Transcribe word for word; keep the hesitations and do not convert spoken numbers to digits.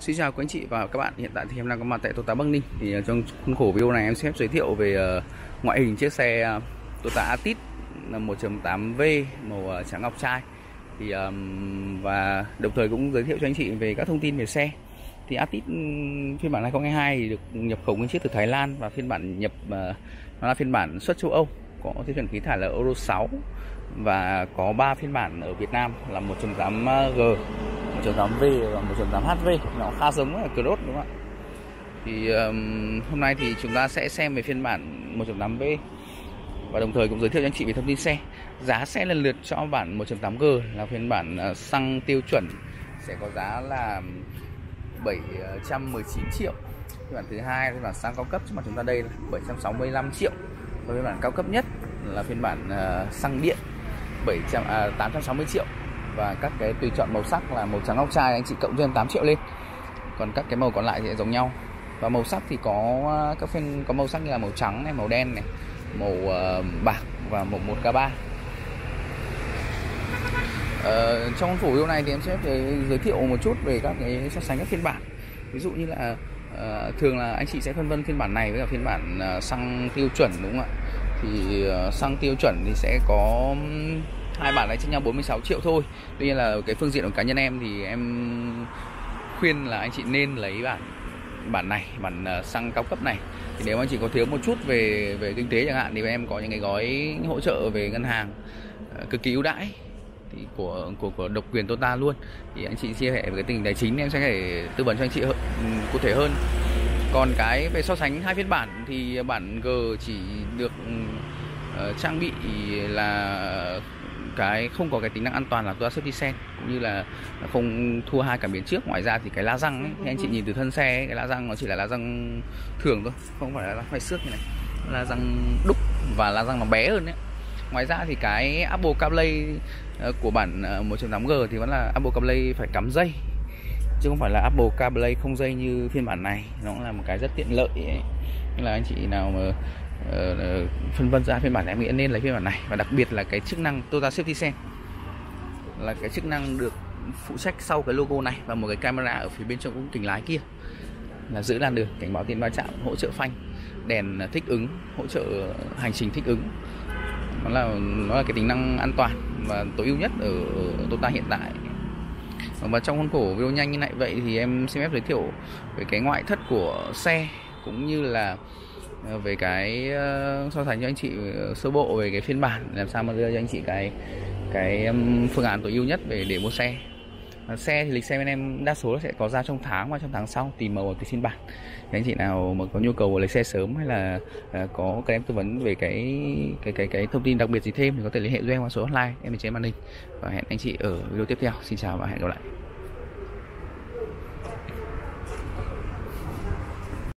Xin chào quý anh chị và các bạn, hiện tại thì em đang có mặt tại Toyota Bắc Ninh. Thì trong khuôn khổ video này em sẽ giới thiệu về ngoại hình chiếc xe Toyota Altis một chấm tám vê màu trắng ngọc trai. Thì và đồng thời cũng giới thiệu cho anh chị về các thông tin về xe. Thì Altis phiên bản hai không hai hai thì được nhập khẩu nguyên chiếc từ Thái Lan và phiên bản nhập nó là phiên bản xuất châu Âu, có tiêu chuẩn khí thải là Euro sáu và có ba phiên bản ở Việt Nam là một chấm tám gờ, một chấm tám vê và một chấm tám hát vê, nó khá giống với Cross đúng không ạ? Thì um, hôm nay thì chúng ta sẽ xem về phiên bản một chấm tám vê và đồng thời cũng giới thiệu cho anh chị về thông tin xe. Giá sẽ lần lượt cho bản một chấm tám gờ là phiên bản xăng tiêu chuẩn sẽ có giá là bảy trăm mười chín triệu. Phiên bản thứ hai là phiên bản xăng cao cấp mà chúng ta đây là bảy trăm sáu mươi lăm triệu. Và phiên bản cao cấp nhất là phiên bản uh, xăng điện bảy trăm à, tám trăm sáu mươi triệu. Và các cái tùy chọn màu sắc là màu trắng ngọc trai anh chị cộng thêm tám triệu lên. Còn các cái màu còn lại thì giống nhau. Và màu sắc thì có các phiên có màu sắc như là màu trắng này, màu đen này, màu uh, bạc và màu một k ba. Uh, trong phủ video này thì em sẽ giới thiệu một chút về các cái so sánh các phiên bản. Ví dụ như là uh, thường là anh chị sẽ phân vân phiên bản này với cả phiên bản uh, xăng tiêu chuẩn đúng không ạ? Thì uh, xăng tiêu chuẩn thì sẽ có hai bản này chênh nhau bốn mươi sáu triệu thôi. Tuy nhiên là cái phương diện của cá nhân em thì em khuyên là anh chị nên lấy bản bản này, bản xăng cao cấp này. Thì nếu anh chị có thiếu một chút về về kinh tế chẳng hạn thì em có những cái gói hỗ trợ về ngân hàng cực kỳ ưu đãi thì của của của độc quyền Toyota luôn. Thì anh chị chia sẻ về cái tình hình tài chính em sẽ để tư vấn cho anh chị cụ thể hơn. Còn cái về so sánh hai phiên bản thì bản G chỉ được uh, trang bị là cái không có cái tính năng an toàn là Toyota Safety Sense cũng như là không thua hai cảm biến trước. Ngoài ra thì cái la răng ấy, thì anh chị nhìn từ thân xe ấy, cái la răng nó chỉ là la răng thường thôi, không phải là la khoai xước như này, la răng đúc và la răng nó bé hơn đấy. Ngoài ra thì cái Apple CarPlay của bản một chấm tám gờ thì vẫn là Apple CarPlay phải cắm dây chứ không phải là Apple CarPlay không dây như phiên bản này. Nó cũng là một cái rất tiện lợi ấy. Nên là anh chị nào mà Uh, phân vân ra phiên bản này em nghĩ nên lấy phiên bản này. Và đặc biệt là cái chức năng Toyota Safety Sense là cái chức năng được phụ trách sau cái logo này và một cái camera ở phía bên trong cũng kính lái kia là giữ làn đường, cảnh báo tiền va chạm, hỗ trợ phanh, đèn thích ứng, hỗ trợ hành trình thích ứng. Nó là nó là cái tính năng an toàn và tối ưu nhất ở Toyota hiện tại. Và trong khuôn khổ video nhanh như này vậy thì em xin phép giới thiệu về cái ngoại thất của xe cũng như là về cái so sánh cho anh chị sơ bộ về cái phiên bản, làm sao mà đưa cho anh chị cái cái phương án tối ưu nhất về để mua xe. Xe thì lịch xe bên em đa số sẽ có ra trong tháng và trong tháng sau tùy màu và tùy phiên bản. Thì anh chị nào mà có nhu cầu lấy xe sớm hay là có các em tư vấn về cái cái cái cái thông tin đặc biệt gì thêm thì có thể liên hệ với em qua số hotline em ở trên màn hình. Và hẹn anh chị ở video tiếp theo. Xin chào và hẹn gặp lại.